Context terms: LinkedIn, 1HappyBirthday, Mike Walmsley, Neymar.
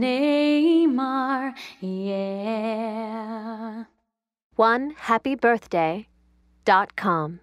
Neymar, yeah. 1HappyBirthday.com